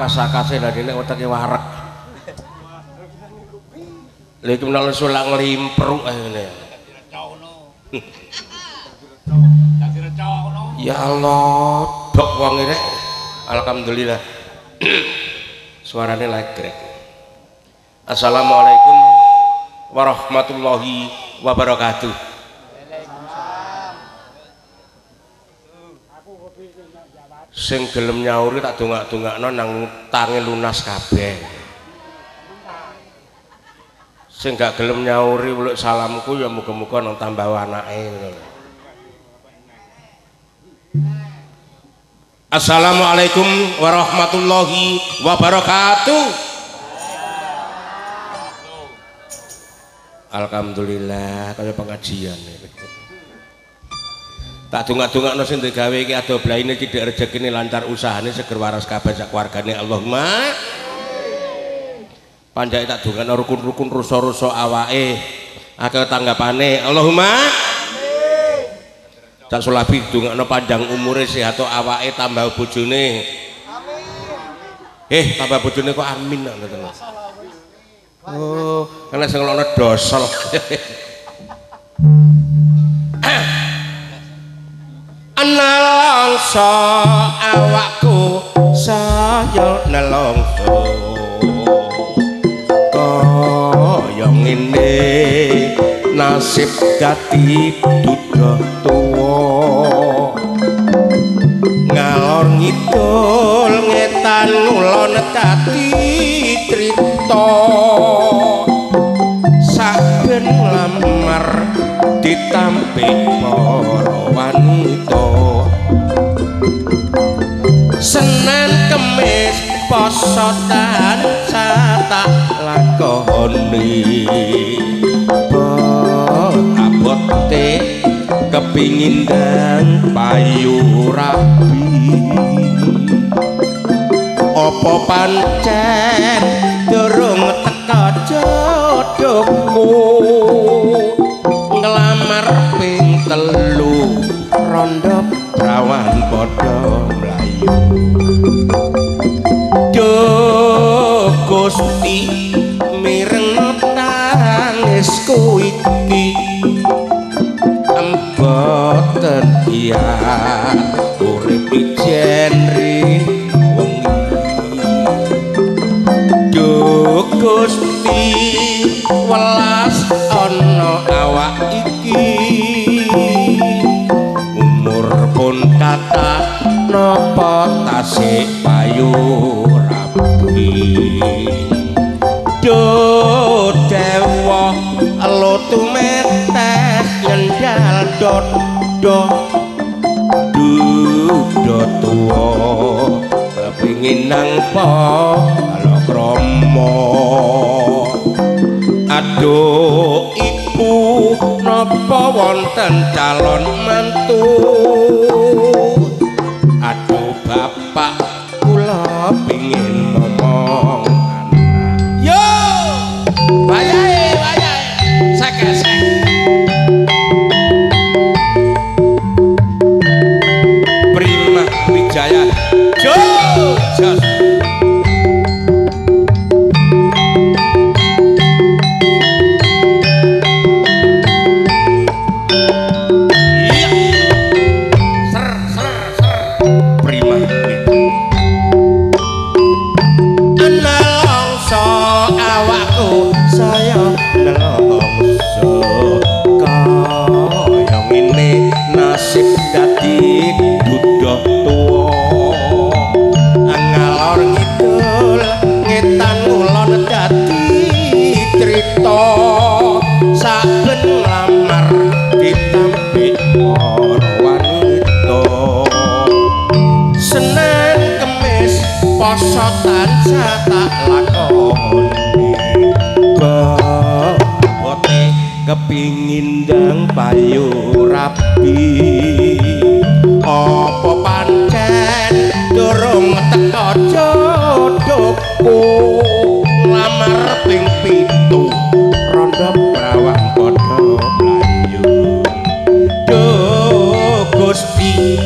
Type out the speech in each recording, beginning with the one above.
kasak-kasih dari ini otaknya warak itu menolong sulang limpru ya Allah dok wangi rek alhamdulillah suaranya legrek. Assalamualaikum warahmatullahi wabarakatuh. Sing gelem nyauri tak dongak-dongakno nang tangi lunas kabeh. Sing gak gelem nyauri uluk salamku ya muga-muga nang tambah anake. Assalamualaikum warahmatullahi wabarakatuh. Alhamdulillah kaya pengajian iki. Tak dongak-dongakno sing digawe iki ado blaine cedhek rejekine lancar usahane seger waras kabeh sak keluargane Allahumma amin. Panjake tak dongakno rukun-rukun rusa-rusa awake akeh tanggapane Allahumma amin. Tak sulabi dongakno panjang umure sehat awake tambah bojone amin. Tambah bojone kok amin kok ngoten. Oh, ana sing ngelokno dosel. Nelongso awakku saya nelongso kaya ngene nasib dadi duda tuwa ngalor ngidul ngetan ulon dadi crita saben lamar ditampik para wanita Senin Kemis poso tansah tak lakoni abote kepingin dan payu rapi apa pancen durung teka jodohku ngelamar ping telu rondo prawan podo mlayu duh Gusti mireng tangisku iki mboten iyat urip ijen wengi duh Gusti welas ana awak iki umur pun kata napa tasik payu rapi duh dewa lo tumetes nyendal dodho duda tuwa kepingin nang palakrama aduh ibu napa wonten calon mantu aduh bapak kula pengin ngomong yo wayahe wayahe sakesek Prima Wijaya jos kepingin ndang payu rapi apa pancen durung teka jodohku nglamar ping pitu rondo prawang padha mlayu duh Gusti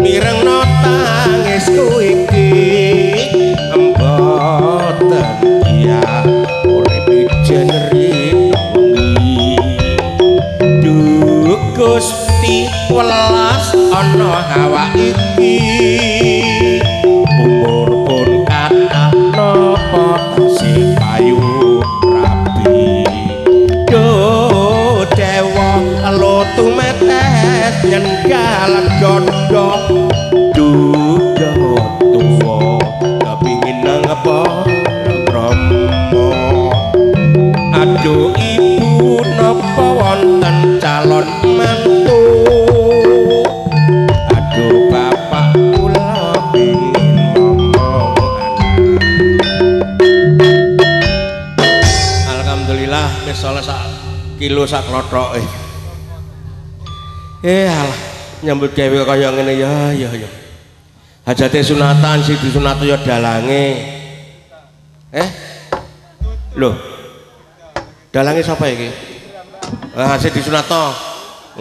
mirengno tangisku iki no hawa iki umur pun kathah nopo sing payu rapi yo dewa lo tumetes nyengal godho duda tuwa kepingin nang apa Brahma aduh ibu napa wonten calon mantu soalnya sak kilo sak klothok alah nyambut gawe kaya ngene ya hajate sunatan si disunat ya dalange lho dalange sapa iki si disunat to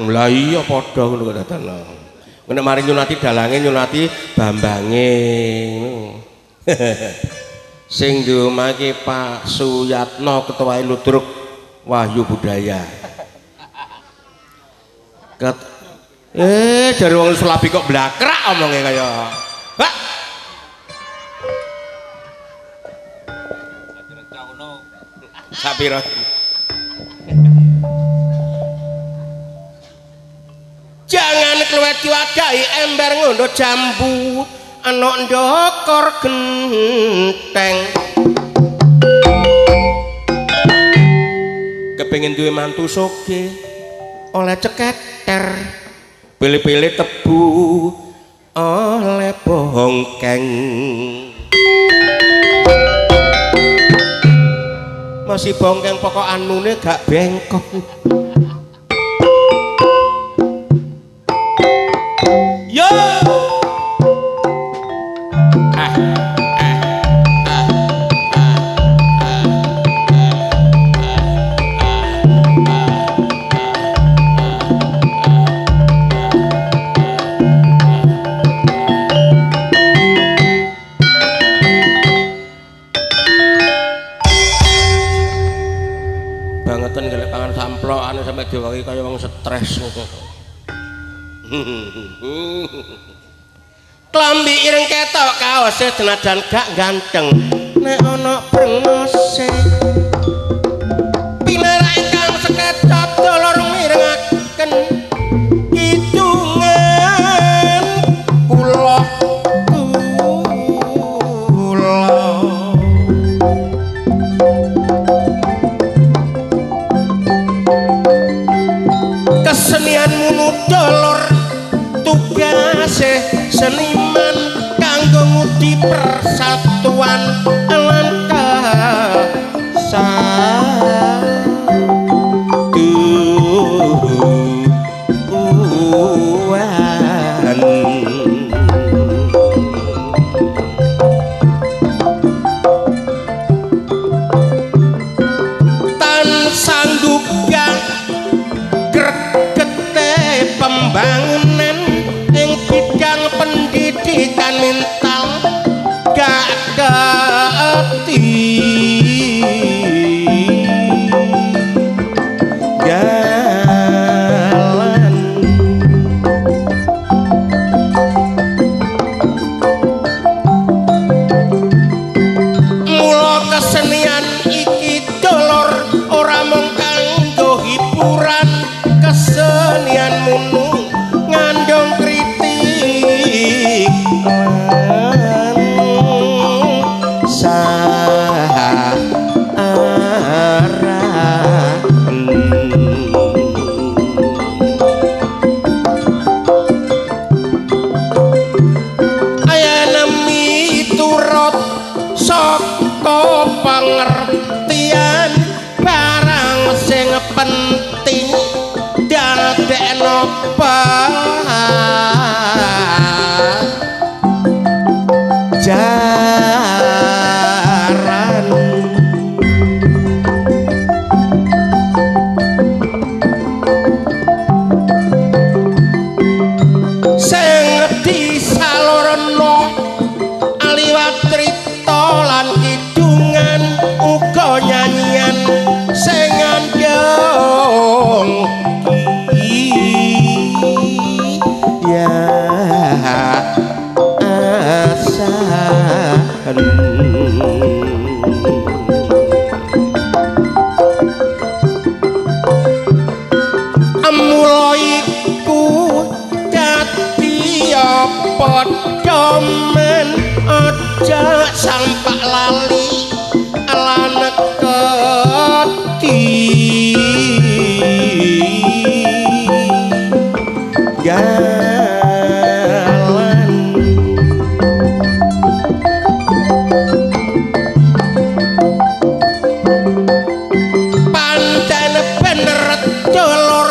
lha iya padha ngono kok dadan lho nek mari nyunati dalange nyunati bambange sing diomake Pak Suyatno ketua Ludruk Wahyu Budaya. Ket dari wong Selapi kok blakrak omongnya kaya. Pak. Sapira. Jangan kluweti wadahi ember ngundhut jambu ana ndokor genteng. Pengen duwe mantu soge oleh ceketer pilih-pilih tebu oleh bongkeng masih bongkeng pokok anune gak bengkok yo diwaki kaya wong stres ngono. Klambi ireng ketok kaose senajan gak ganteng nek ana brengose. Pinarak ingkang sekecot dulur mirengaken kidungan kula dolor tugase seniman kanggo ngudi persatuan langkah satuan tan sangguga bangunan ing bidang pendidikan mental gak keti asari. Podho men aja sampak lali alaneka ati jalan pancen bener dolur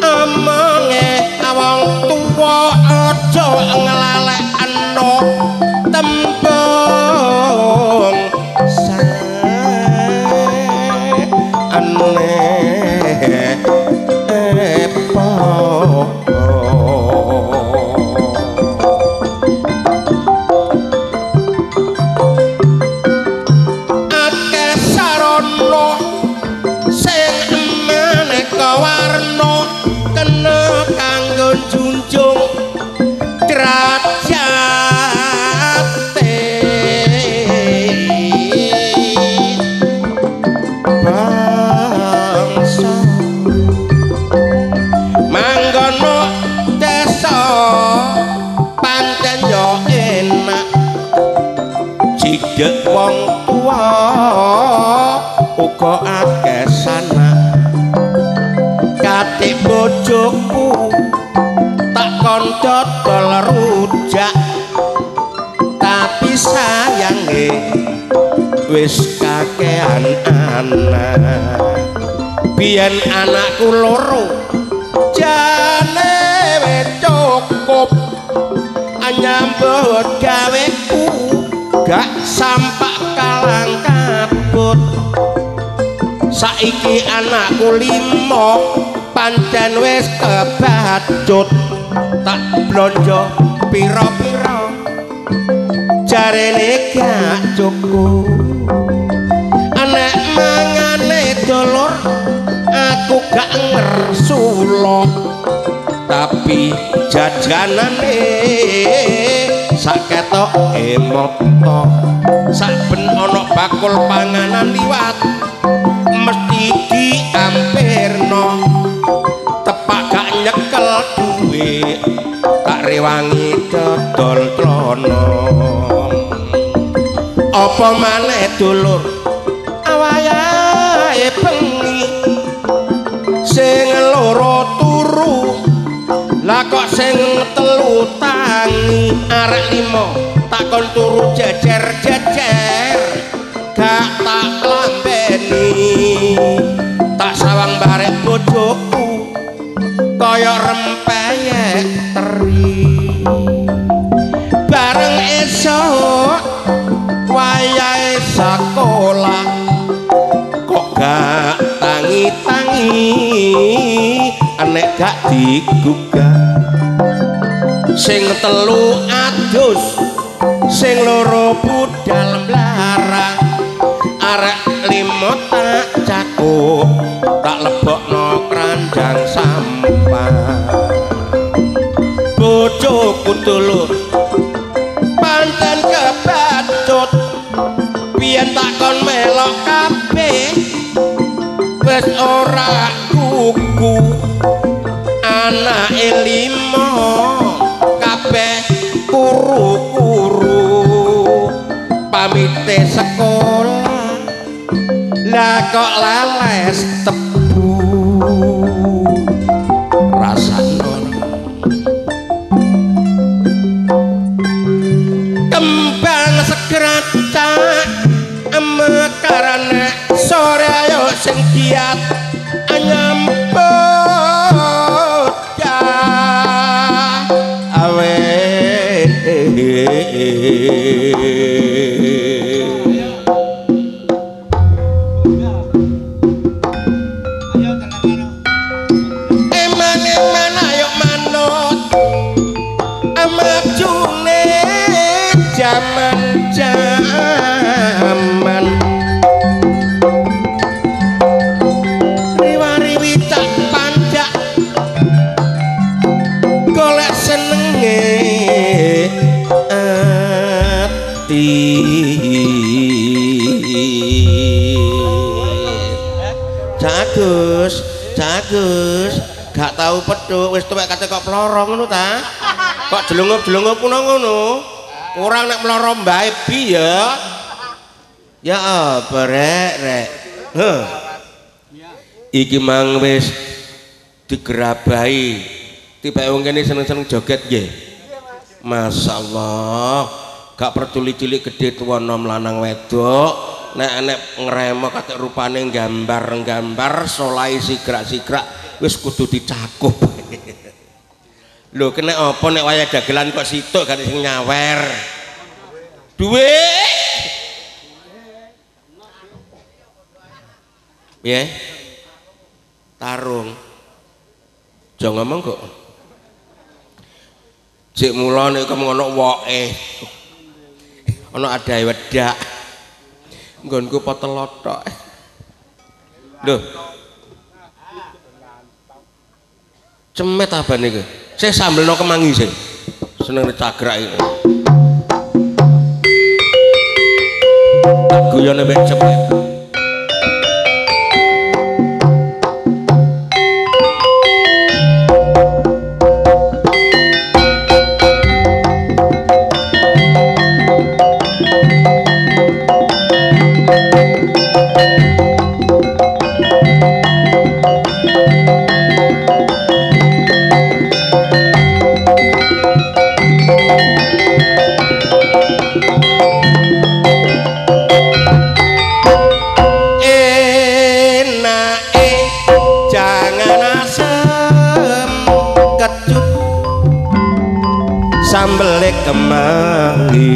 omonge awang tuwa aja ngelalekno tembung saenepo akeh sarana sing maneka warna kena kanggo njunjung derajate bangsa manggono desa pancen yo enak jigek wong tuwa uga akeh sanak katik bojoku tak konco dolar rujak tapi sayange wis kakean anak biyen anakku loro jane wis cukup nyambut gaweku gak sampak kalang kabut saiki anakku 5 pancen wis kebacut tak blonjo pira-pira jarene gak cukup anak mangane dolur aku gak ngersula tapi jajanane sak ketok emoto sak ben ana bakul panganan liwat mesti diampirno tepak gak nyekel duwe tak rewangi dodol trono apa maneh dulur awayahe bengi sing loro turu lah kok sing telu tangi arek 5 takon turu jejer-jejer gak tak lambeni tak sawang barek bojoku kaya rempeyek teri bareng esok wayahe sekolah kok gak tangi-tangi anek gak digugah sing 3 adus sing 2 budal mlarang arek 5 tak cakup tak lebokno keranjang sampah bojoku dulur pancen kebacut biyen tak kon melok kabeh wis ora kuku anake 5 kabeh kuru-kuru pamite sekolah lah kok lales tebu rasane kembang sekratak mekarane sore ayo sing giat nyambut gawe jaman riwari-riwi tak panjak golek senenge Gus. Gak tahu pedo, wis tuwek kate kok ploro ngono ta? Kok jelungup-jelungup ngono. Kurang nek meloro mbae bi ya. Ya apa rek rek. Heh. Iki mang wis digerabahi. Tiba wong kene seneng-seneng joget nggih. Masyaallah. Gak perculi-cilik gede tuwa nom lanang wedok. Nek ngremok kate rupane gambar-gambar solai sigrak-sigrak wis kudu dicakup. Lho kene apa nek wayah dagelan kok situk gak sing nyawer. Duwe. Piye? Tarung. Aja ngomong kok. Jek mula nek ngono woke. Ana adae wedak. Nggonku potelot tok. Lho. Cemet abane iki. Sik sambelno kemangi sik. Seneng cagrak iki. Guyone mek cemet. Sambel kemangi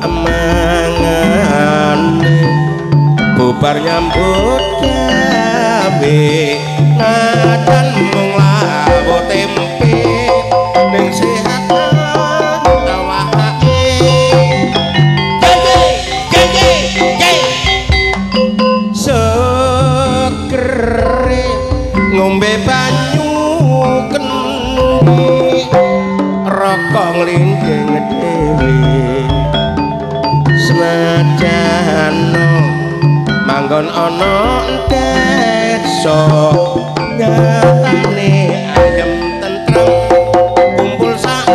emangan bubar nyambut gawe nadan mung lawo tempe ning sehat awake gege sekere ngombe banyu keni kong linggeng dhewe senajan manggon ana desa nyatane ayem tentrem kumpul sak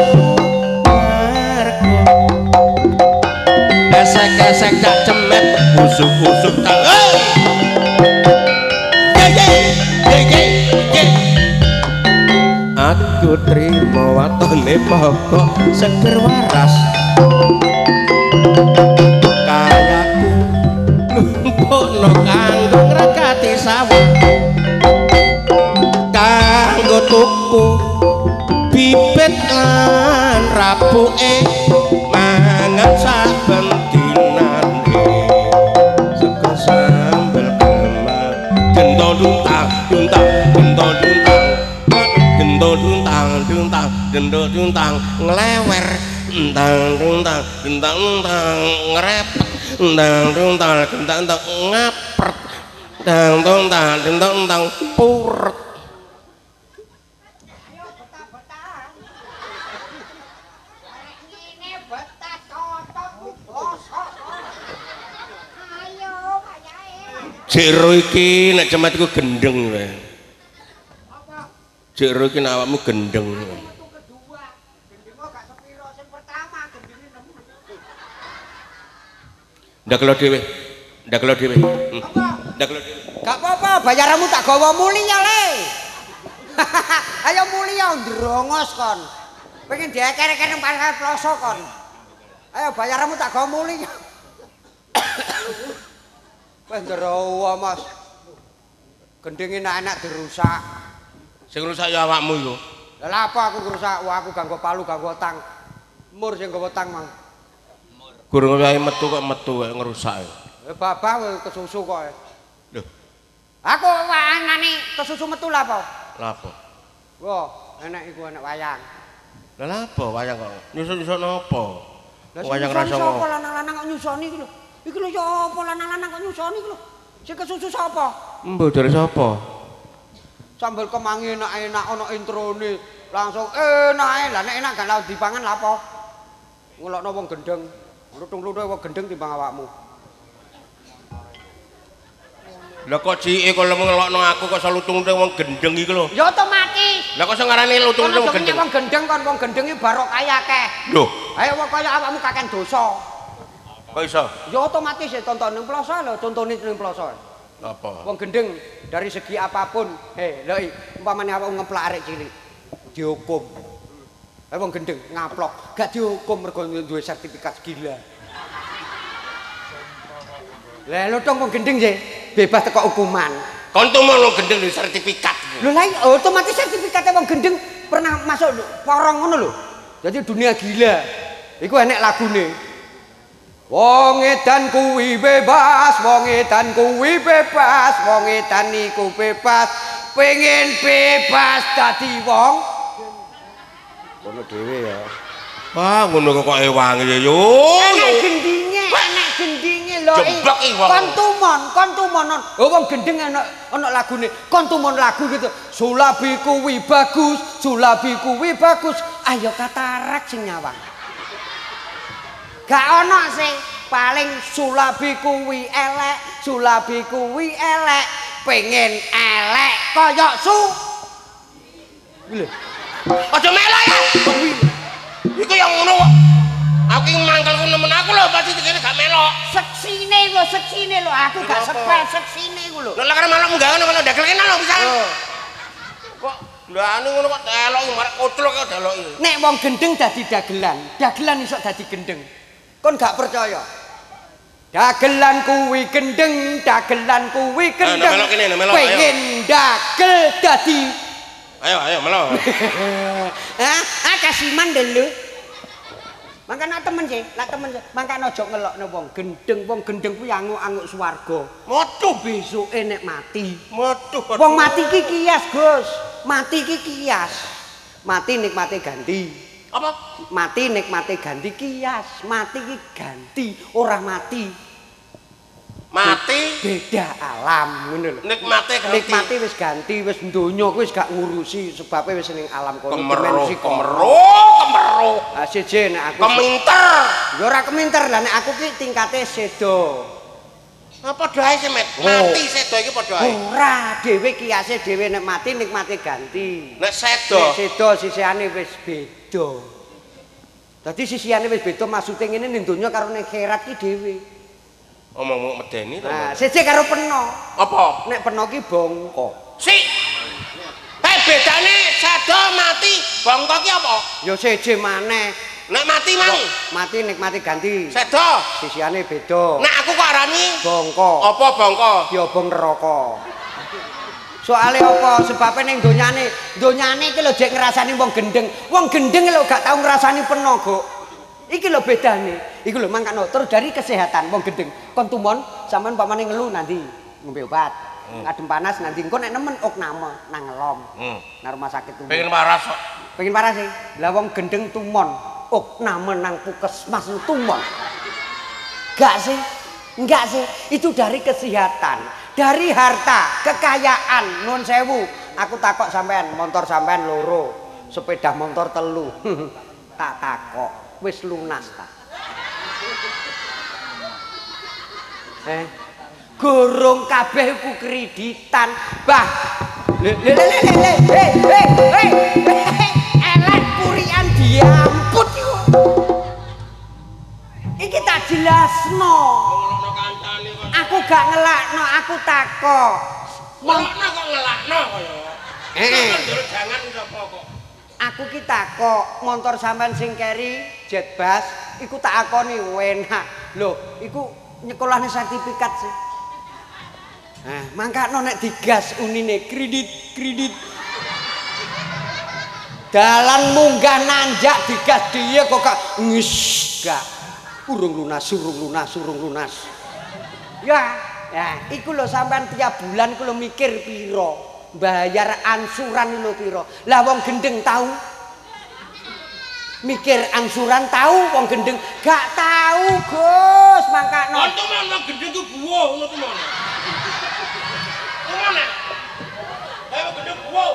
warga esek-esek dak cemet usuk-usuk tang aku trimo watone pokok seger waras kayaku numpukno kanggo ngrekati sawah kanggo tuku bibit lan rapuke mangan saben dinane sego sambel kemal gendol luntang luntang gendol luntang gendol juntang ngelewer entang juntang ngerepet entang juntang juntang ngapret entang juntang puret ayo betah-betah ngene betah cocok bosok ayo wayahe jero iki nek cemet iku gendeng wae apa jero iki nek awakmu gendeng ndak kelo dhewe. Ndak kelo dhewe. Gak apa-apa, bayaranmu tak gawa muli nyale. Ayo muli yo ndrongos kon. Pengen diaker-eker nang pasar ploso kon. Ayo bayaranmu tak gawa muli. Wes ndrowo, Mas. Gendeng enak-enak dirusak. Sing rusak ya awakmu iku. Lah apa aku rusak? Wah, aku ganggo palu, ganggo tang. Mur sing gawa tang, Mang. Gurung wae metu kok ngerusak. Ya babah kowe kesusu kok. Lho. Aku anane kesusu metu lha apa? Lha apa? Wah, enek iku enek wayang. Lha lha apa wayang kok? Nyusun-nyusun apa? Wayang rasa kok. Sapa lanang-lanang kok nyusoni iki lho. Iki lho ya apa lanang-lanang kok nyusoni iki lho. Sing kesusu sapa? Mbok dari sapa? Sambel kemangi enak-enak ana introne. Langsung enake. Lah nek enak gak lawan dipangan lha apa? Ngulokno wong gendeng. Lutung-lutung kok gendeng timbang awakmu. Lah kok cike kalau ngelokno aku kok salutung wong gendeng iki lho. Ya otomatis. Lah kok sing ngarani lutung gendeng. Wong gendeng kon wong gendeng iki barokah akeh. Lho, ayo kok kaya awakmu kaken dosa. Kok iso? Ya otomatis ya tontonan ploso lho, contone ning ploso. Apa? Wong gendeng dari segi apapun, lho umpamane awakmu ngeplak arek cilik dihukum. Lah wong gendeng ngaplok, gak dihukum mergo duwe sertifikat gila. Lah lutung wong gendeng sih bebas teko hukuman. Kontu mau lo gendeng di sertifikat. Lo lain otomatis sertifikatnya wong gendeng pernah masuk porong ngono lo. Jadi dunia gila. Iku enek lagune. Wong edan kuwi bebas, wong edan kuwi bebas, wong edan iku bebas. Pengen bebas dadi wong. Kono dhewe ya. Wah ngono kok ewange yo. Enek gendinge, enek gendinge. Jeblok iki wong. Kontumon. Oh wong gendeng ana lagune. Kontumon lagu gitu. Sulabi kuwi bagus, sulabi kuwi bagus. Ayo katarak sing nyawang. Gak ana sing paling sulabi kuwi elek, sulabi kuwi elek. Pengen elek kaya su. Lho. Aja melok ya. Iku yang ngono kok. Aku yang mangkel nemen aku lho pasti dikene gak melok. Seksine lho aku gak sepel seksine iku lho. Lah karep malam gawe ngono ndegel kene lho pisan. Kok ndane ngono kok delok marek koclok kok deloki. Nek wong gendeng dadi dagelan, dagelan iso dadi gendeng. Kon gak percaya. Dagelan kuwi gendeng, dagelan kuwi gendeng. Pengen dagel dadi. Ayo melok. Ah kasiman dulu. Mangkana temen sih, lah temen mangkana aja ngelokno wong gendeng kuwi anguk-anguk swarga. Metu besoke nek mati. Metu. Wong mati iki kias, Gus. Mati iki kias. Mati nikmate ganti. Apa? Mati nikmate ganti kias. Mati iki ganti, ora mati. Mati beda alam ngono lho. Nikmate ganti. Nikmate wis ganti, wis donya kuwi wis gak ngurusi sebabe wis ning alam kono. Kemeru. Ah siji nek aku keminter. Ya ora keminter lah nek aku ki tingkate sedo. Apa doae semet? Mati sedo iki padha ae. Ora, dhewe kiase dhewe nek mati nikmate ganti. Nek sedo sisiane wis beda. Dadi sisiane wis beda maksude ngene ning donya karo ning akhirat ki dhewe. Omongmu medeni to. Nah, siji karo peno. Apa? Nek peno ki bongko. Bedane sedo mati bongko ki apa? Ya seje maneh. Nek mati mang mati nikmati ganti. Sedo sisiane beda. Nek aku kok arani bongko. Apa bongko? Ya bong neraka. Soale apa? Sebabe ning donyane iki lho jek ngrasani wong gendeng. Wong gendeng lho gak tau ngrasani peno, Gok. Iki lho bedane. Iku lho mangkane terus dari kesehatan wong gendeng. Kon tumon sampean pamane ngelu nanti ngombe obat. Adem panas nanti engko nek nemen okname nang ngelom. Nang rumah sakit tuh. Pengen waras kok. Pengen waras sih. Lah wong gendeng tumon, okname nang puskesmas tumon. Enggak sih? Enggak sih. Itu dari kesehatan, dari harta, kekayaan. Nuwun sewu, aku takok sampean, motor sampean loro, sepeda motor telu. Tak takok, wis lunas ta. Gorong kabeh ku kreditan bah elek purian diamput iki tak jelasno aku gak ngelakno aku takok ngelakno kok ngelakno kaya jangan sapa kok aku ki takok motor sampean sing keri jet bus iku tak akoni enak lho iku nyekolahne sertifikat sih. Nah, mangkano nek digas unine kredit. Dalan munggah nanjak digas dia kok ngis gak. Urung lunas. Ya, iku lho sampean tiap bulan ku lho mikir pira, bayar ansuran lho pira. Lah wong gendeng tau. Mikir ansuran tau wong gendeng gak tau, Gus. Mangkano. Untung wong gendeng ku buwuh ngono ku lho. Mana? Ayo gendeng buwuh.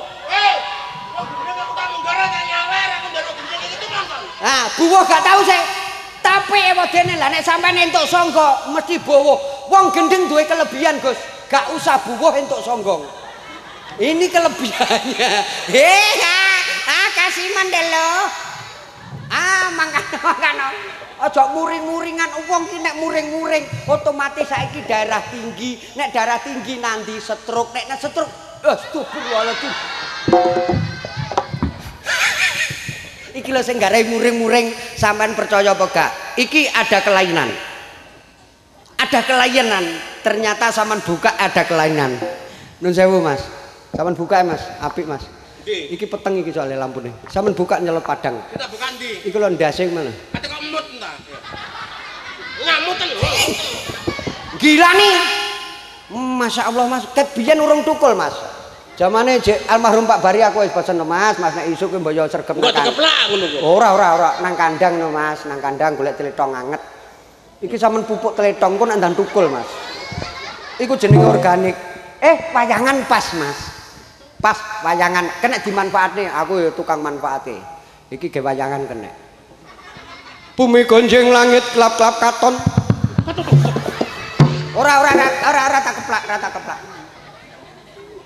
Gendeng aku tak munggara tak nyawer aku ndelok gendeng iki temen kok. Ah, buwuh gak tau sih. Tapi wedene lah nek sampean entuk sangga mesti bowo. Wong gendeng duwe kelebihan, Gus. gak usah buwoh entuk songgong. Ini kelebihannya. Heha, kasih mandelo. Mangkano. Aja muring-muringan wong ki nek muring-muring otomatis saiki darah tinggi. Nek darah tinggi nanti stroke, nek stroke astagfirullahaladzim. Iki lho sing garai muring-muring, sampean percaya apa gak? Iki ada kelainan. Ada kelainan. Ternyata sampean buka ada kelainan. Nun sewu, Mas. Sampean buka, Mas. Apik, Mas. Iki peteng iki soalnya lampune. Sampean buka nyelot padang. Kita buka ndi? Iku lho ndasing mana? Kate kok mut ta. Ngamutan lho. Gila nih. Masya Allah, Mas. Ket biyen urung tukul, Mas. Jamane almarhum Pak Bari aku wis pesen, Mas. Mas nek isuk kuwi mbok yo sergep nang kandang. Ora, nang kandang no, Mas. Nang kandang golek tletong anget. Iki sampean pupuk tletong kok nang tukul, Mas. Iku jenenge organik. Wayangan pas, Mas. Pas wayangan kena dimanfaatne, aku yo tukang manfaate. Iki ge wayangan kena. Bumi gonjeng langit klap-klap katon. Ora tak keplak.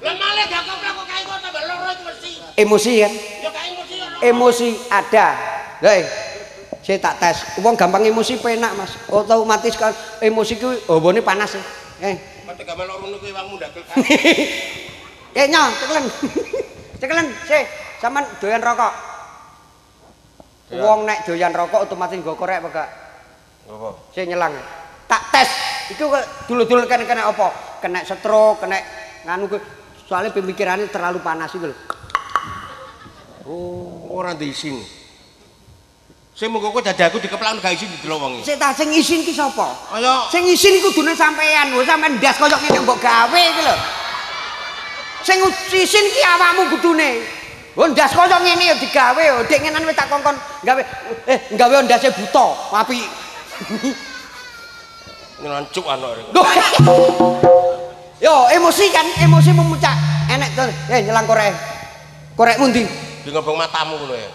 Lemale gak keplak kok kae kok tambah loro iki mesti. Emosi kan? Ya kae emosi. Emosi ada. Hei. Saya tak tes. Wong gampang emosi penak, Mas. Otomatis kan emosi kuwi obone panas. Kate gampang rono kuwi wangmu ndagel kan. Nyong, ceklen. Ceklen, sih. Sampeyan doyan rokok. Wong nek doyan rokok otomatis nggo korek apa gak? Apa? Sih nyelang. Tak tes. Iku dulu-dulu kan kena apa? Kena stroke, kena nganu kuwi. Soalnya pemikirannya terlalu panas itu lho. Oh, orang diisin. Sing mengko kowe dadaku dikeplak gak isin didelok wong iki. Sik ta sing isin ki sapa? Ayo. Sing isin kudune sampean, lho sampean ndas koyo ngene mbok gawe iki lho. Sing isin ki awakmu kudune. Lho ndas koyo ngene ya digawe yo, dik ngenan wis tak kongkon gawe gawe ndase buta, api. Ngelancuk anak rek. Yo emosi kan, emosi memuncak. Enek to, nyelang korek. Korek mundi. Di ngobong matamu ngono ya.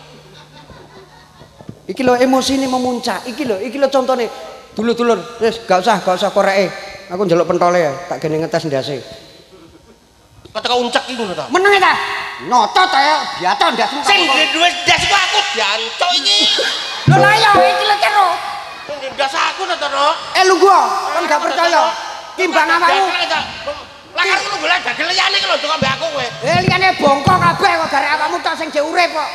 Iki lho emosine memuncak. Iki lho contone. Dulur-dulur, wis gak usah koreke. Aku njaluk pentole ya, tak gene ngetes ndase. Kata uncek iki ngono ta. Meneng ta? Notot ya, biato ndas. Sing duwe ndas iku aku diancuk iki. Lho la ya iki lho karo. Ndas aku to, Nok. Lungguh, kan gak percaya. Timbang awakmu. Lah karo ngono golek dagel liyane iki lho kok mbak aku kowe. Liyane bongko kabeh kok garek awakmu tok sing urip kok.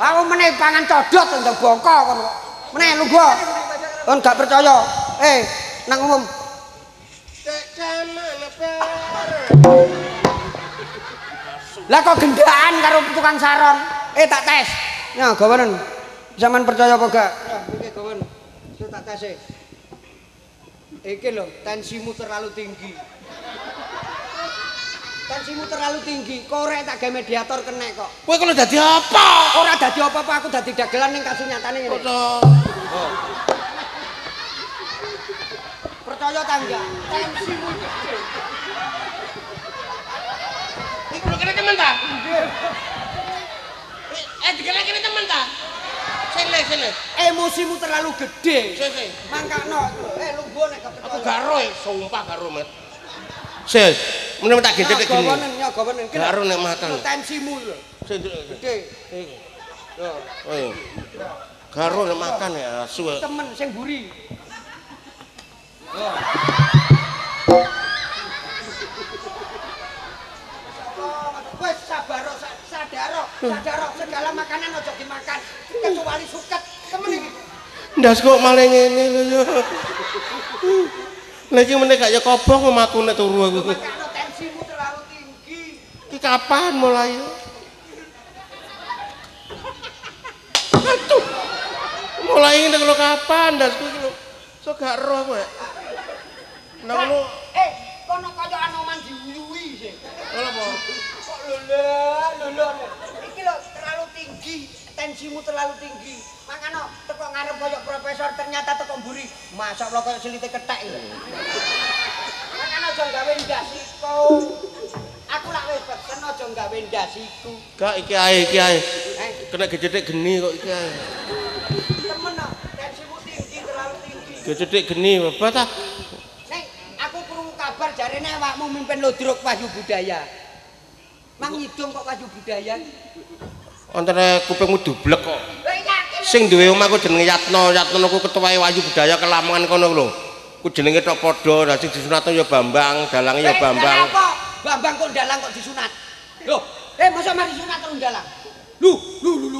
Aku meneh pangan codot ndang bongko kon. Meneh lungguh. Kon gak percaya. Nang umum. Lah kok gendaan karo tukang saron. Tak tes. Nah, gawanan. Sampeyan percaya apa gak? Nah, iki gawan. Saya tak tes e. Iki lho, tensimu terlalu tinggi, korek tak gawe mediator kena kok. Kowe kok dadi apa? Ora dadi apa-apa, aku dadi dagelan ning kasus nyatane ngene. Oh. Percaya ta enggak? Tensimu. Iki lho kene temen ta? Nggih. Dagelan kene temen ta? Sene. Emosimu terlalu gede. Mangkano. Lungguh nek gak percaya. Aku gak ro, sumpah gak ro, Mas. Sel, meneh tak gedhe iki. Gawanan iki. Gak ro nek makan. Tensimu lho. Gede. Yo. Gak ro nek makan ya asu. Temen sing mburi. Yo. Wes sabar ro. Sadarok, segala makanan ojo dimakan kecuali suket. Temen iki. Ndas kok malah ngene lho yo. Lah iki meneh gak ya kobong omakune turu aku. Tensimu terlalu tinggi. Ki kapan mulai? Aduh. Mulai ngene lho kapan ndasku iki lho. So gak ero aku ya. Nang lu kono kaya anoman diuyuwi sih. Lha apa? Lho. Iki lho terlalu tinggi, tensimu terlalu tinggi. Mangano teko ngarep koyo profesor ternyata teko mburi. Masyaallah koyo selite kethek lho. Mangano aja gawe ndasiku. Aku lak wis pesen aja gawe ndasiku. Gak iki ae. Kena gejethik geni kok iki ae. Temen kok tensimu tinggi terlalu tinggi. Gejethik geni babat ah. Ning aku perlu kabar jarene awakmu. awakmu mimpin lodrok payu budaya. Mang hidung kok payu budaya? Antara kupingmu dublek kok. Sing duwe omahku jenenge Yatno, Yatno ku ketuae Wayu Budaya Kelamongan kono lho. Ku jenenge tok padha, sing disunat ya Bambang, dalange ya Bambang. Bambang kok dalang kok disunat? Lho, masa mari sunat karo dalang. Lu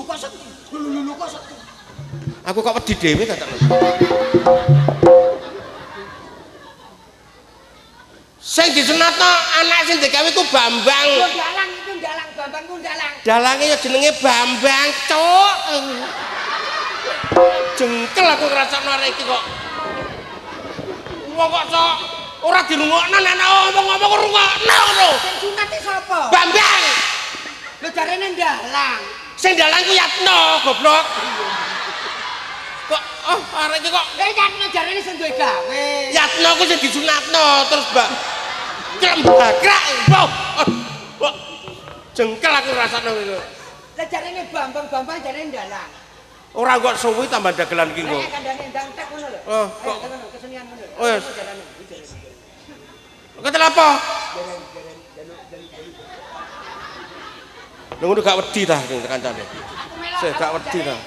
kok setu. Lu kok setu. Aku kok wedi dhewe ta tak. Sing disunatno anak sing digawe ku Bambang. Dalang itu dalang, Bambang ku dalang. Dalange ya jenenge Bambang, cuk. Jengkel aku ngrasakno arek iki kok. Wong kok cok ora dirungokno nek ana omong-omong rungokno ngono. Sing sunate sapa? Bambang. Lho jarene dalang. Sing dalang ku Yatno, goblok. Kok arek iki kok Yatno jarene sing duwe gawe. Yatno ku sing disunatno terus mbak klembakrak. Wah. Jengkel aku ngrasakno ngono. Lah jarene Bambang jarene dalang. Orang kok suwi tambah dagelan iki kok. Oh, kok kesenian ngono. Wes. Kok apa? Nunggu gak wedi ta kancane. Sik gak wedi ta.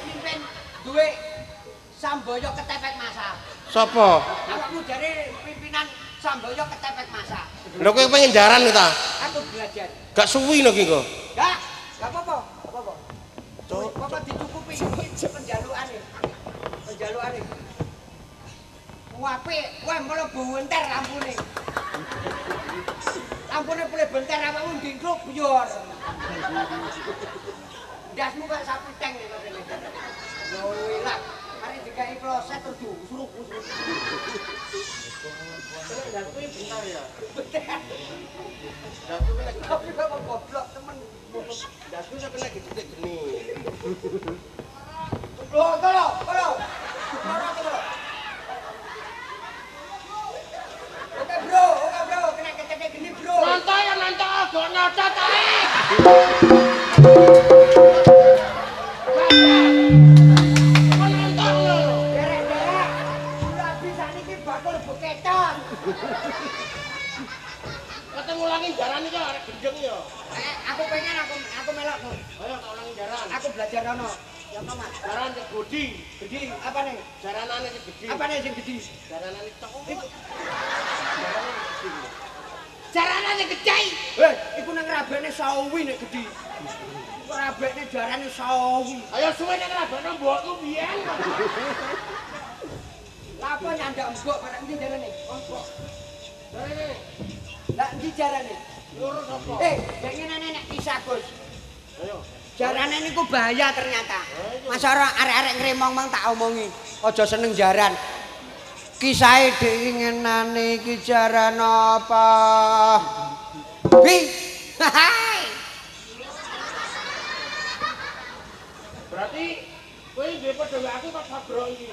Duwe Samboyo ketepet masak. Sapa? Awakmu jare pimpinan Samboyo ketepet masak. Lho kowe pengen jaran ta? Aku belajar. Gak suwi lho iki kok. Gak apa-apa. Apa-apa. Bapak dicukupi iki penjalukane. Penjalukane. Wong apik, kowe melu benter lampune. Lampune boleh benter awakmu ndingkluk buyur. Dasmu kok sapu teng kok rene. Ya elak, mari dikai kloset terus diusruk-usruk. Lah kuwi bener ya. Lah kuwi lek kok goblok temen. Dasku sampe lagi titik geni. Tolong. Oke bro, kena ketek geni bro. Nanto, gak nyata tae. Nonton lho. Derek. Ora bisa niki bakul beketon. Ketemu lagi jaran iki arek gendeng ya. Aku pengen aku melok. Ayo tak ulangi jaran. Aku belajar ono. Ya apa Mas? Jaran sing gedhi. Gedhi apane? Jaranane sing gedhi. Apane sing gedhi? Jaranane cowok. Jaranane gedhi. Heh, iku nang rabene sawi nek gedhi. Kok rabene jarane sawi. Ayo suwe nek rabene mbokku biyen. Lah apa nyandak mbok barang iki jarane? Oh, mbok. Jarane. Lah iki jarane. Lurus apa? Pengenane nek pisah, Gus. Ayo. Jarane niku bahaya ternyata. Mas ora arek-arek ngremong-mong tak omongi. Aja seneng jaran. Kisahe dhek ngenane iki jaran apa? Bi. Berarti kowe duwe padha karo aku tak sabrok iki.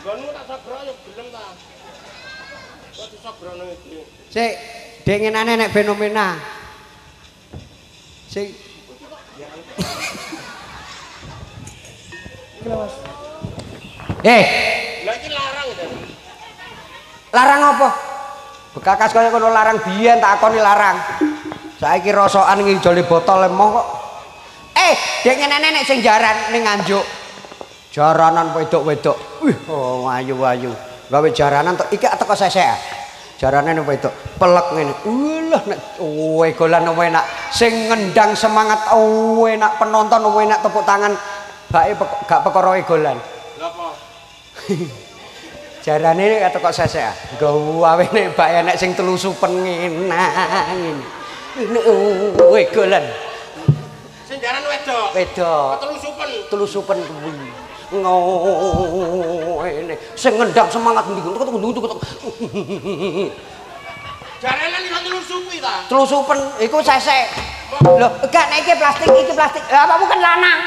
Nggonmu tak sabrok ya gelem ta. Kok iso brono iki. Sik, dhek ngenane nek fenomena. Sing Mas. Lah iki larang to. Larang apa? Bekakas kaya ngono larang biyen tak akoni larang. Saiki rosokan ngijole botol lemong kok. Dek ngenene nek sing jaran ning Nganjuk. Jaranan wedok-wedok. Wih, ayu-ayu. Gawe jaranan tok iki teko sesek. Jarane napa itu pelek ngene. Ulah nek golan enak, sing ngendang semangat enak, penonton enak, tepuk tangan. Bae gak perkara golan. Lha apa? Jarane kate kok sesek. Nggawa awene bae enek sing telusupen ngenak. Weh golan. Sing jaran wedok. Wedok. Telusupen. Telusupen kuwi. Ngene sing ngendang semangat nduk. Jarane iso telusupi ta? Telusupen iku sesek. Lho, gak nek iki plastik. Lah awakmu kan lanang.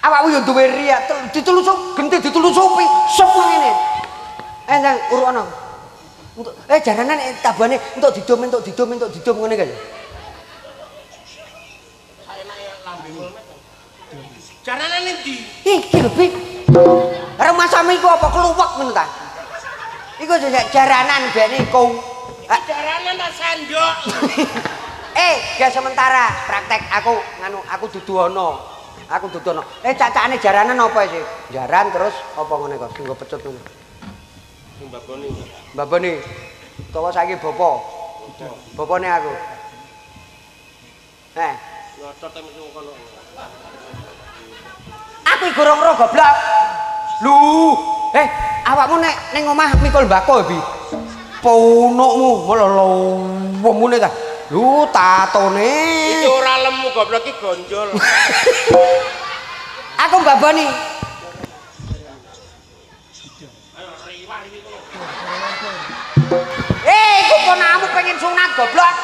Awakmu yo duwe riak, ditelusup, genti ditelusupi, sep ngene. Endang urukono. Untuk jaranan tabane untuk didom ngene kan. Jaranan endi? Iki lho, Pi. Rumah sami iku apa keluwek ngono ta? Iku jaranan bene iku. Iki darane tak sendok. Gak sementara praktek aku nganu aku dudu ono. Cacane jaranan apa sih? Jaran terus apa ngene kok sing pecut ngono. Mbabone. Mbabone. Utawa saiki bapa. Bapane aku. Ngotot temen kono. Aku gorong roh goblok. Lu, awakmu nek ning omah mikul mbako bi. Ponokmu malah lomone ta. Lu tatone. Iki ora lemu goblok iki gonjol. Aku mbaboni. Ayo riwah iki kok. Iku ponakmu pengen sunat goblok.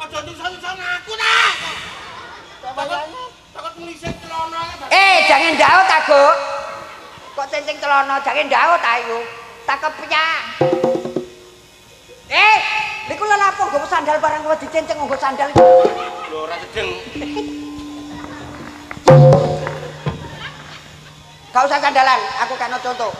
Aja disan-san aku ta. Takut ngelisik celana. Jangan ndakok aku. Kok cencing celana jangan ndakok ta iku. Tak kepiak. Niku lha lapo nggo sandal barang kowe dicencing nggo sandal iki. Lho ora sedeng. Gak usah sandalan, aku kena contoh.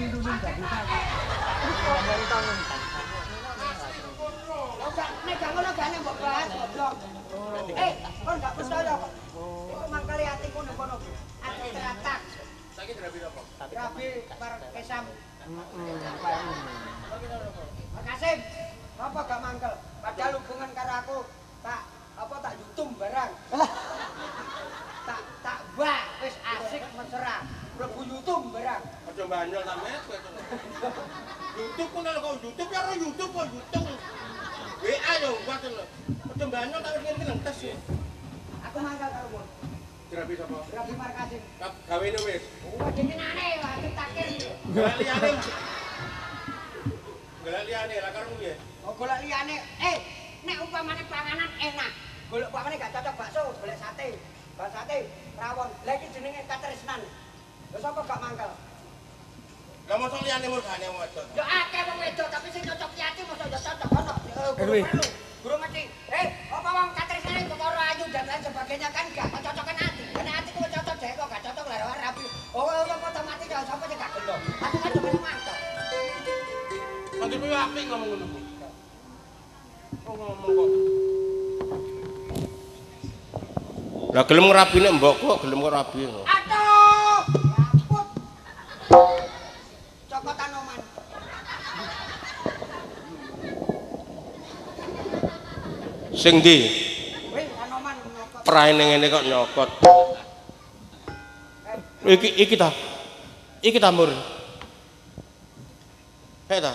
itu nggak bisa. Apa gak mangkel? Padahal hubungan karo aku tak yutum barang. Tak wah wis asik mesra. Mlebu yutum barang. Aja bandel ta met kowe. YouTube ku nek kok YouTube ya ora YouTube kok yutung. WA yo kuwi lho. Aja bandel tak wis ngene lentes ya. Aku mangkel karo kowe. Grabi sapa? Grabi markasin. Gawene wis. Oh, jenenane wae ketakir. Galiane. Golek liyane lah karung piye? Oh, golek liyane. Nek upamane panganan enak. Golek upamane gak cocok bakso, golek sate. Bakso sate rawon. Lah iki jenenge katresnan. Lha sapa gak mangkel? Lah mosok liyane murgane wedok. Ya akeh wong wedok tapi sing cocok kiati mosok ya cocok ono. Guru mesti. Apa wong katresnane kok ora ayu dan lain sebagainya kan gak cocokan ati. Nek ati kok cocok dhek kok gak cocok lah ora rapi. Oh, ya padha mati ya sapa sing gak gelem. Aku kan cuma mangkel. Nanti punya api ngomong dulu. Ngomong kok. Lah gelem ngrabine mbok kok gelem kok rabi. Aduh, ramput. Cokotan oman. Sing ndi? Wis anoman nyokot. Praene ngene kok nyokot. Iki ta. Iki ta mur. Heh ta.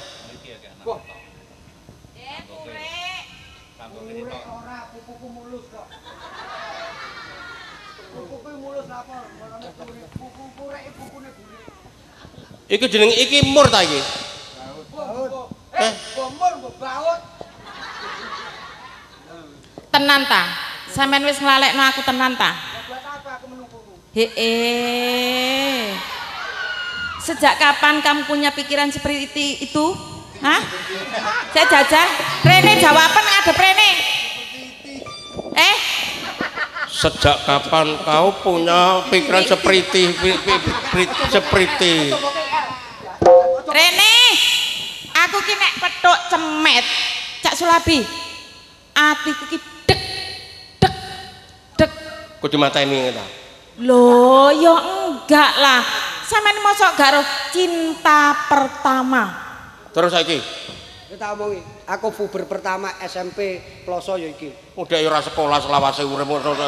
Iki jeneng iki mur ta iki? Mur mbok baut. Tenan ta? Sampeyan wis nglalekno aku tenan ta? Buat apa aku menunggumu? Heeh. Sejak kapan kamu punya pikiran seperti itu? Hah? Saya jajah. Rene jawaban ada Rene. Sejak kapan kau punya pikiran seperti Rene, aku ki nek petuk cemet Cak Sulabi, atiku ki deg deg deg. Kudu mateni ngene ta? Lho, ya enggak lah. Sampeyan mosok gak roh cinta pertama. Terus saiki? Kita omongi, aku puber pertama SMP Ploso ya iki. Udah ya ora sekolah selawase urip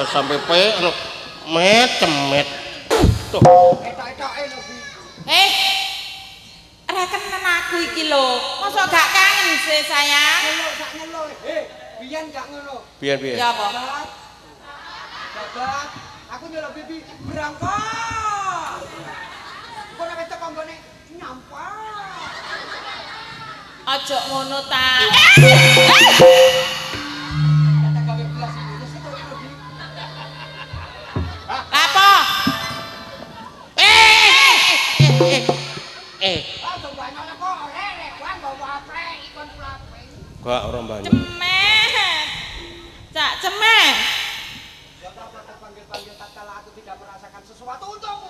SMP met. Tuh. Etok-etoke lho. Ora kenen aku iki lho. Mosok gak kangen sih sayang. Ngeluk sak ngeluk. Biyen gak ngeluk. Biyen. Ya apa? Babat, aku nyeluk bibi berangkat. Kok nek tak konggone nyampar. Ojo ngono ta. Apa? Kok ora mbane. Cemek. Cak cemek. Aku tidak merasakan sesuatu untukmu.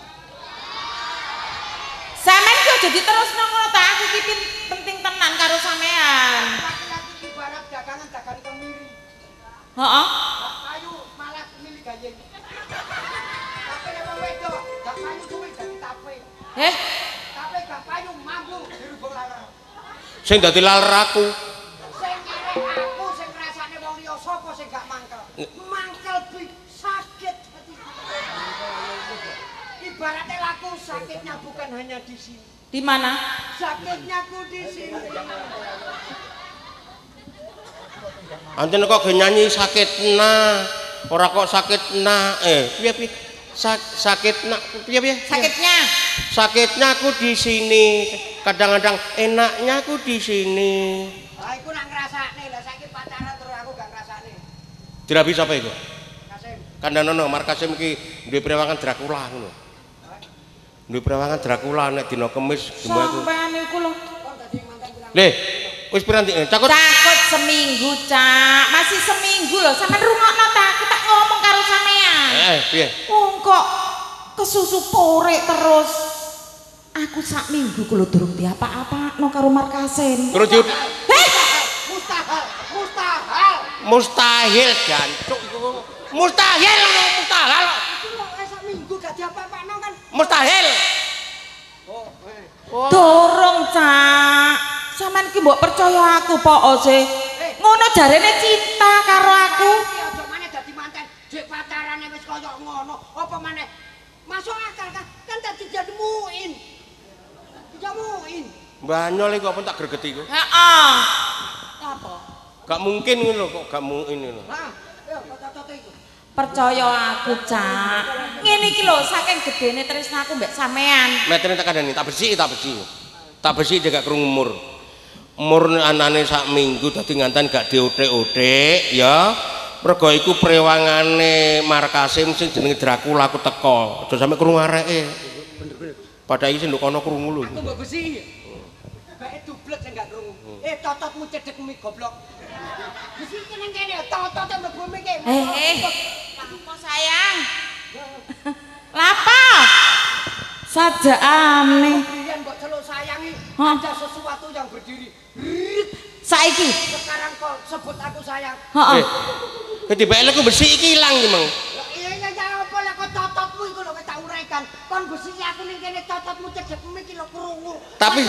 Sampeyan kok jadi terus ngono ta aku iki penting tenan karo sampean. Laki-laki ibarat dagangan kemiri. Heeh. Kayu malah milih gayeng. Tapi nek wong wedok gak payu duwe dadi tape. Tape gak payu mambu dirubung laler. Sing dadi laler aku. Sing arek aku sing rasane wong liya sapa sing gak mangkel. Mangkel sakit hati. Ibaratnya laku sakitnya bukan hanya di sini. Di mana? Sakitnya ku di sini. Anten kok nyanyi sakitna, ora kok sakitna. Piye? Sakitna piye? Sakitnya. Sakitnya ku di sini. Kadang-kadang enaknya ku di sini. Ah iku nak ngrasakne lah saiki pacaran terus aku gak ngrasakne. Dirabi sapa iku? Kasim. Kandhanono Markasim iki duwe prewangan Dracula ngono. Duwe perawangan Dracula nek dina Kamis jumbaku. Sampeyan iku lho. Le, wis piranti? Takut seminggu, Cak. Masih seminggu lho. Sampeyan rungokno ta, aku tak ngomong karo sampean. Piye? Wong kok kesusu porek terus. Aku sak minggu kulo durung diapa-apa no karo markasen. Terus mustahil. Mustahil jancuk iku. Mustahil mustahil. Iku sak minggu gak diapa-apakno kan. Mustahil. Dorong cak, sampean ki mbok percaya aku po se. Ngono jarene cinta karo aku. Ojo maneh dadi manten, jek pacarane wis koyo ngono, apa maneh? Masuk akal kah? Kan tadi jamuin. Jamuin. Banyol iku apa tak gregeti iku? Heeh. Apa? Gak mungkin ngono kok gak mungkin ngono. Hah, ya kata-kata iku. Percaya aku cak, ngene iki lho saking gedene tresnaku mbek sampean. Metene tak kandhani tak besi tak besi. Tak besi jaga krung umur. Umur anane sak minggu dadi nganten gak diothek-othek ya. Mergo iku prewangane markase sing jenenge Dracula ku teko. Aja sampe krungu areke. Bener-bener. Padahal iki sing kono krungu lho. Aku mbok besi. Bae dublek sing gak krungu. Tototmu cedhek mi goblok. Besi iki nang kene totot mbok bumi iki. Lapo sayang. Lapo? Sajakane. Pian mbok celuk sayang iki ada sesuatu yang berdiri. Saiki sekarang kok sebut aku sayang. Heeh. Dadi bae ku besi iki ilang iki, Mang. Iya ya apa lek kok tototmu iku lho wis tak uraikan. Kon besi aku ning kene tototmu cedhekmu iki lho krungu. Tapi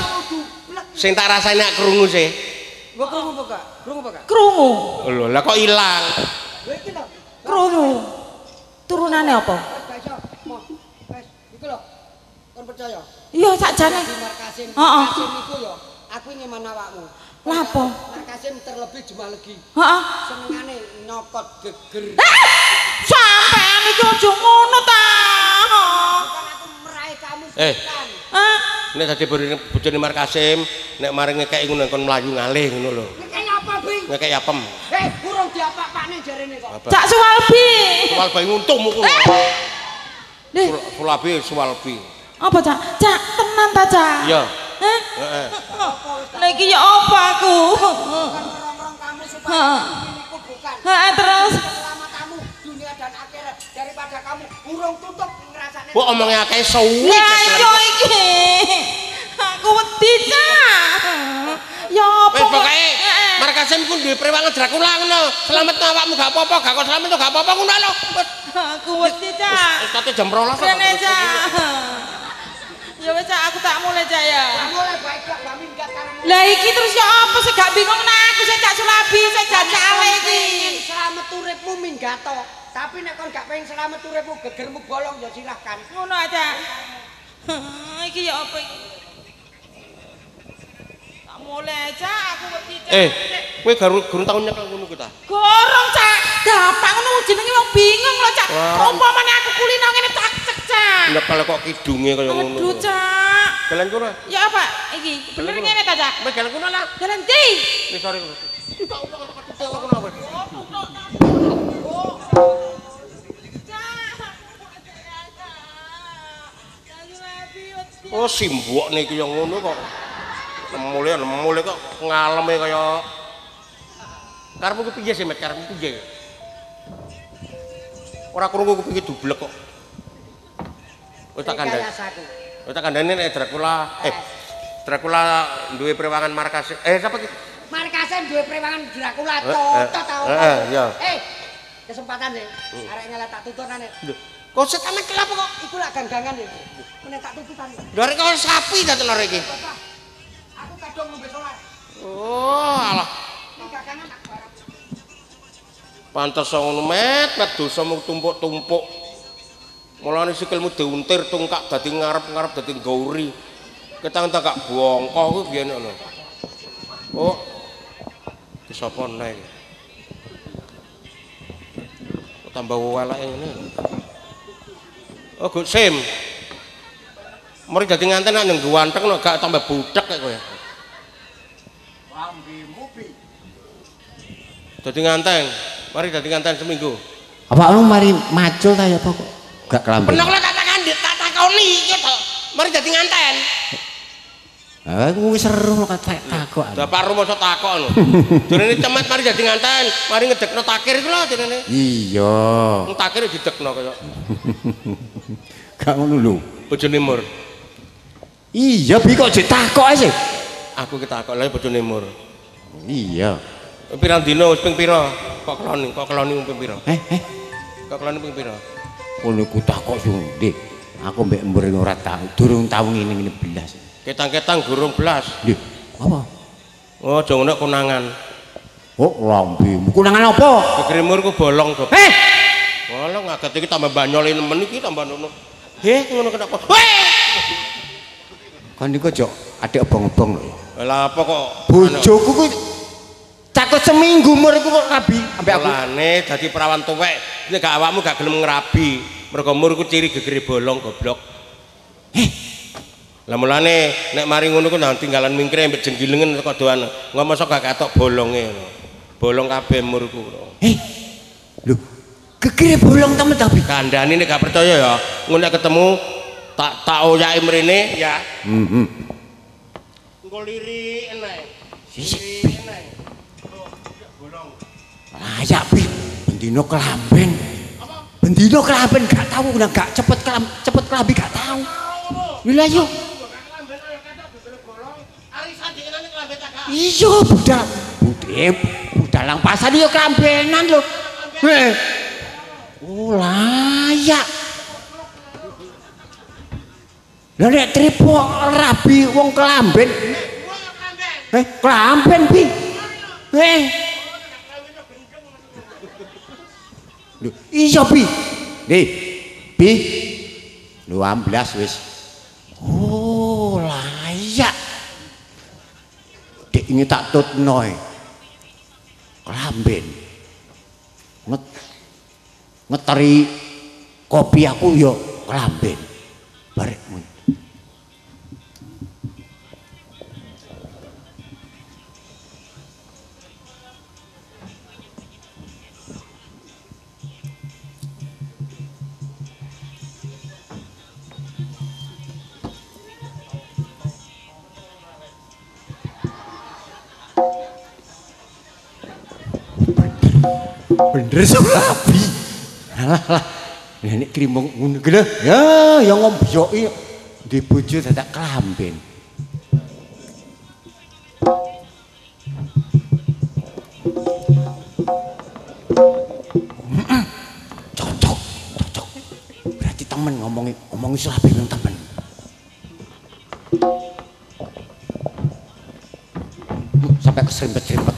sing tak rasane nek krungu sih. Gua krungu apa gak? Krungu apa gak? Krungu. Lho, lah kok ilang? Lho iki lho. Krungu. Turunane apa? Wes, iku lho. Kon percaya? Iya, sakjane. Markasin. Heeh. Niku ya. Aku ingin menawakmu. Lapo? Markasin terlebih jumlah lagi. Heeh. Senengane nyokot geger. Sampean iki aja ngono ta. Bukan aku meraih kamu setan. Nek dadi bojone Markasim, nek mari ngekeki ngono kon mlayu ngalih ngono lho. Ngekeki apa, Bi? Ngekeki apem. Heh, kurang diapak-pakne jarene kok. Cak Suwalbi. Suwalbi nguntuhmu ku. Nggih. Suwalbi Suwalbi. Apa, Cak? Cak tenan ta, Cak? Iya. Heh. Heeh. Lah iki ya apa aku? Bukan merong-merong kamu supaya niku bukan. Heeh, terus selama kamu dunia dan akhirat daripada kamu burung tutup ngrasane. Mbok omongnya akeh suwi. Lah iya iki. Aku wedi ta. Ya apa pokoke Markasim ku duwe prewangan Dracula ngono. Slametno awakmu gak apa-apa, gak kok slametno gak apa-apa ngono lho. Aku wedi ta. Ustate jam 12 kok. Ya wis aku tak mulai Cak ya. Tak mulai baik kok Mbak minggat karo. Lah iki terus ya apa sih gak bingung nek aku sik Cak Sulabi sik jajale iki. Pengen slamet uripmu minggat to. Tapi nek kon gak pengen slamet uripmu gegermu bolong ya silahkan. Ngono aja. Iki ya apa iki? Tak mulai Cak aku wedi Cak. Kowe garung tau nyekel ngono ku ta? Gorong Cak. Dapak ngono jenenge wong bingung lho Cak. Umpamane aku kulino ngene tak nepal kok kidunge kaya ngono. Aduh, Cak. Jalan kono. Ya apa iki? Bener ngene ta, Cak? Wis jalan kono lah. Jalan ndi? Wis sore kono. Kok ono kok kono kowe. Oh, simbokne iki ya ngono kok. Nemule kok ngaleme kaya karepmu ku piye sih, Mat? Karepmu piye? Ora krungu ku piye dublek kok. Otak kandane nek Dracula Dracula duwe prewangan Markasim. Sapa iki? Markasim duwe prewangan Dracula toto tau. Kesempatan sih. Arek nyala tak tuturane. Lho, kok setane kelapa kok iku lak ganggangan ya. Mene tak tututane. Lho arek kok sapi ta telur iki? Aku kadung ngombe solar. Oh, alah. Ganggangan tak barep. Pantes ngono met dosamu tumpuk-tumpuk. Mulane sikilmu diuntir tungkak dadi ngarep-ngarep dadi gauri. Ketang tak gak bongkoh kuwi biyen ngono. Oh. Ki sapa neh? Tambah eleke ngene. Oh, Gus Sim. Mari dadi nganten nek ngganteng no, gak tambah budhek kaya kowe. Pambimu pi. Dadi nganteng. Mari dadi nganteng seminggu. Awakmu mari macul ta ya pokok. Gak kelambing. Penoklah tak takoni iki to. Mari dadi nganten. Ah kuwi seru kok tak takon. Bapak rumoso takon lho. Jenenge cemet mari dadi nganten, mari ngedekno takir iku lho jenenge. Iya. Wong takir didekno kaya. Gak ngono lho. Bojone Mur. Iya Bi, kok ditakok ae sih? Aku ketakok lha padha nemur. Iya. Pirang dina wis ping pira? Kok keloni ping pira? Kok keloni ping pira? Kono ku takok sundi. Aku mbek mrene ora tau, durung tau ngene-ngene belas. Ketang-ketang gurung belas. Nggih. Apa? Oh, aja ngono konangan. Oh, lambe. Konangan apa? Kegrimur ku bolong, Dok. Bolong agak iki tambah banyole nemen iki tambah ngono. Heh, ngono kenapa? Weh. Kan niku aja adek obong-obong lho. Lah apa kok bojoku ku cakut seminggu umurku kok rabi ambek aku. Lane dadi perawan tuwek, nek gak awakmu gak gelem ngrabi. Mergo umurku ciri gegere bolong goblok. Heh. Lah mulane nek mari ngono ku nang tinggalan mingkre ambek jenggilingen kok doan. Ngono mosok gak ketok bolonge. Bolong kabeh umurku. Heh. Lho, gegere bolong temen ta Bi? Kandhane nek gak percaya ya, ngono ketemu tak oyake mrene ya. Heeh. Engko lirik enak. Sisik enak. Bolong. Layak Bi, bendino kelamben. Apa? Bendino kelamben gak tau nang gak cepet kelam, cepet kelambi gak tau. Lha yo. Kelamben yo ketok bendino bolong. Arisan dikenane kelamben ta gak? Iya, budak. Budep, budak lang pasan yo kelambenan lho. Heh. Oh, layak. Lah nek tripo rabi wong kelamben. Kelamben Bi. Lho, iya Bi. Nih, Bi. Lho 12 wis. Oh, layak. Dek ini tak tutno e. Kelamben. Ngeteri kopi aku yo kelamben. Barek bener sebelah Bi. Alah ini krimung ngono gede ya yang ngombyoki di bojo dadak kelamben. Cocok cocok berarti temen ngomongi selabe nang temen. Sampai keserimpet-serimpet.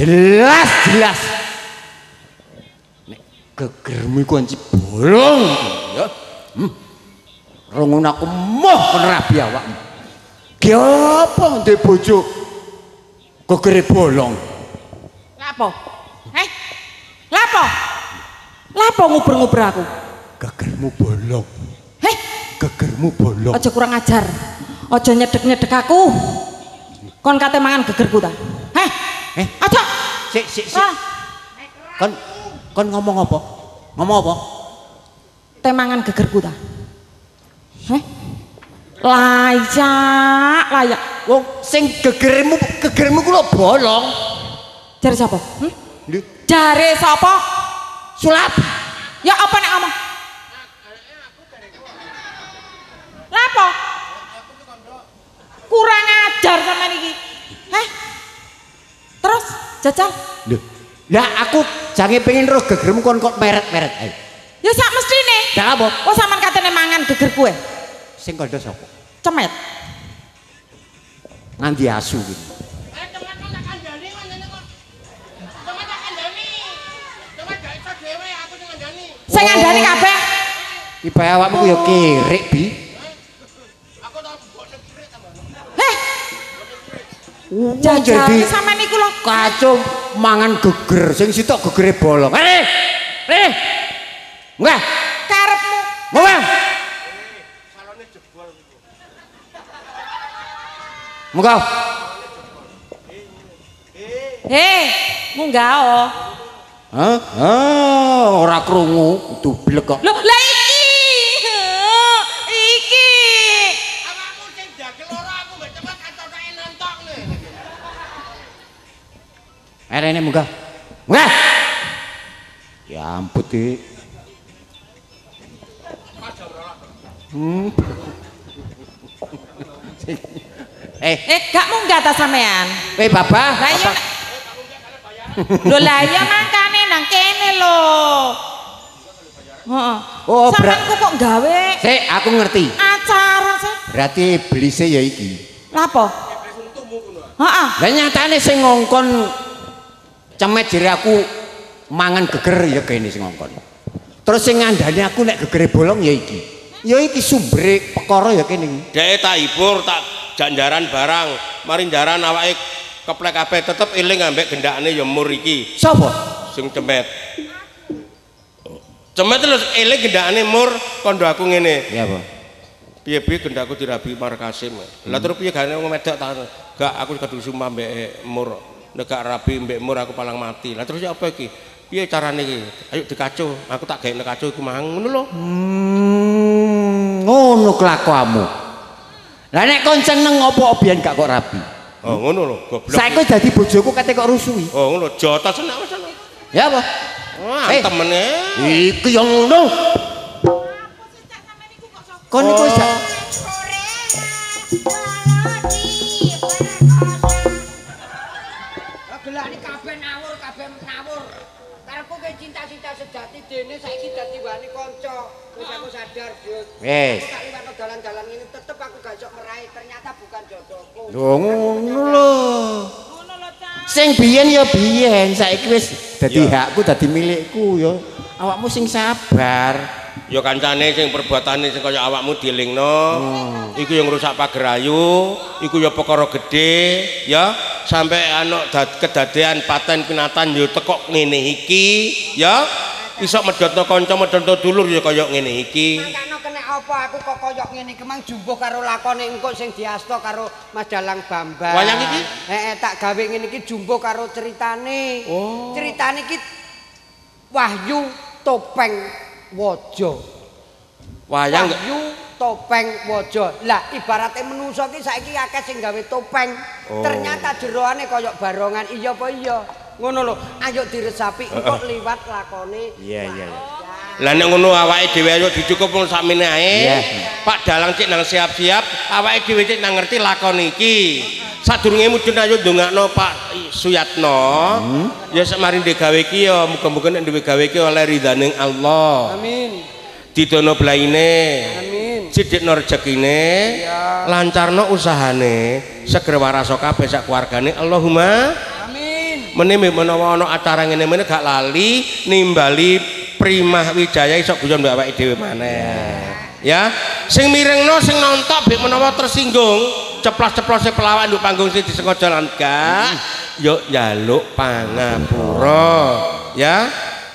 Jelas-jelas nek gegermu iku anci bolong ya. Rungun aku moh nerabi awakmu. Ki apa ndek bojo gegere bolong? Lapo? Heh. Lapo? Lapo nguber-nguber aku? Gegermu bolong. Heh, gegermu bolong. Aja kurang ajar. Aja nyedek-nyedek aku. Kon kate mangan gegerku ta? Aja. Sik. Kon ngomong apa? Ngomong apa? Temangan gegerku ta? Layak. Wong sing gegermu ku lho bolong. Jare sapa? Jare sapa? Sulap. Ya apa nek ngomong? Lha apa? Kurang ajar sampean iki. Terus jajal. Lah aku jange pengin roh gegermu kon kok meret-meret ae. Ya sak mestine. Lah apa? Wes sampean katene mangan geger kowe. Sing kandha sapa? Cemet. Nganti asu gitu. Cemet kok tak kandhani ngene kok. Cemet tak kandhani. Cemet gak iso dhewe aku sing ngandhani. Sing ngandhani kabeh. Ibae awakmu ku ya kirik Bi. Aku tak mbokne kirik tambah. Jajal iki sampean iku lho kacung mangan geger sing sitok gegere bolong. Nggih. Karepmu. Nggih. Salone jebol niku. Munggah. Munggah. Ora krungu dublek kok. Lho, lha iki. Iki. Awakmu sing jagel ora aku mbek cepet katoke nentok lho. Arene munggah. Ya Ya ampun deh. Gak munggah ta sampean. Babah. Lah iya. Lho lah iya mangkane nang kene lho. Heeh. Oh, sampeanku kok gawe? Sik, aku ngerti. Acara sik. Berarti blise ya iki. Lha apa? Heeh. Lah nyatane sing ngongkon cemet jere aku mangan geger ya kene sing ngongkon. Terus sing ngandani aku nek gegere bolong ya iki sumbere perkara ya kene. Dhek tak hibur, tak jandaran barang, mari ndaran awake keplek kabeh tetep eling ambek gendakne ya mur iki. Sapa? Sing cemet. Cemet terus eling gendakne mur kondo aku ngene. Iya, Pak. Piye-piye gendakku dirabi markasim. Lah terus piye gane wong wedok ta? Gak aku kudu sumpah mbek mur. Nek gak rabi mbek mur aku palang mati. Lah terus apa iki? Piye carane iki? Ayo dikaco, aku tak gawe nekaco iku mang ngono lho. Ngono kelakuanmu. Lah nek kon seneng opo biyen gak kok rabi. Oh ngono lho, goblok. Saiki dadi bojoku kate kok rusuhi. Oh ngono, jotos enak wis. Ya apa? Temene. Iki yo ngono. Kon iku wis gak cinta-cinta sejati dene saiki dadi wani kanca. Wis aku sadar, Bos. Wis. Tak liwat dalan-dalan ini tetep aku gak iso meraih, ternyata bukan jodohku. Lho ngono lho. Ngono lho, Cak. Sing biyen ya biyen, saiki wis dadi hakku, dadi milikku ya. Awakmu sing sabar. Ya kancane sing perbuatane sing kaya awakmu dielingno. Iku yang rusak pager ayu, iku ya perkara gedhe, ya. Sampai anak kedadean paten pinatan yo tekok ngene iki ya iso medhotno kanca medhotno dulur ya kaya ngene iki mangkane kena apa aku kok kaya ngene iki mang jumbuh karo lakone engko sing diasta karo Mas Dalang Bambang wayang iki heeh tak gawe ngene iki jumbuh karo ceritane oh ceritane iki Wahyu Topeng Waja wayang Wahyu Topeng Waja. Lah ibarate menungso iki saiki akeh sing gawe topeng. Ternyata jeroane koyo barongan. Iya apa iya? Ngono lho. Ayo diresapi engko liwat lakone. Iya. Lah nek ngono awake dhewe ayo dicukup mung sakmene ae. Pak Dalang cek nang siap-siap, awake dhewe cek nang ngerti lakone iki. Sadurunge mudhun ayo ndongakno Pak Suyatno. Ya sak mari gawe iki ya muga-muga nek duwe gawe iki oleh ridhane Allah. Amin. Didono blaine. Amin. Cidikno rezekine, lancarno usahane, seger waraso kabeh sak keluargane. Allahumma amin. Meneh menawa ana acara ngene meneh gak lali nimbali Primah Wijaya iso guyon mbak awake dhewe maneh. Ya, sing mirengno sing nontok bek menawa tersinggung, ceplos-ceplose pelawak nduk panggung sing disengaja lan gak yo njaluk pangapura. Ya,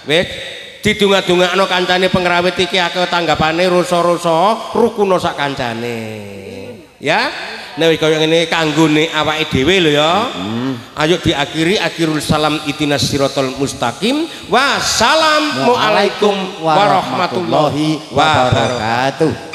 wis didunga-dungakno kancane pengrawit iki akeh tanggapane rusa-rusa rukuno sak kancane. Ya. Nek kaya ngene kanggone awake dhewe lho ya. Ayo diakhiri akhirul salam idinas siratal mustaqim. Wassalamualaikum warahmatullahi wabarakatuh.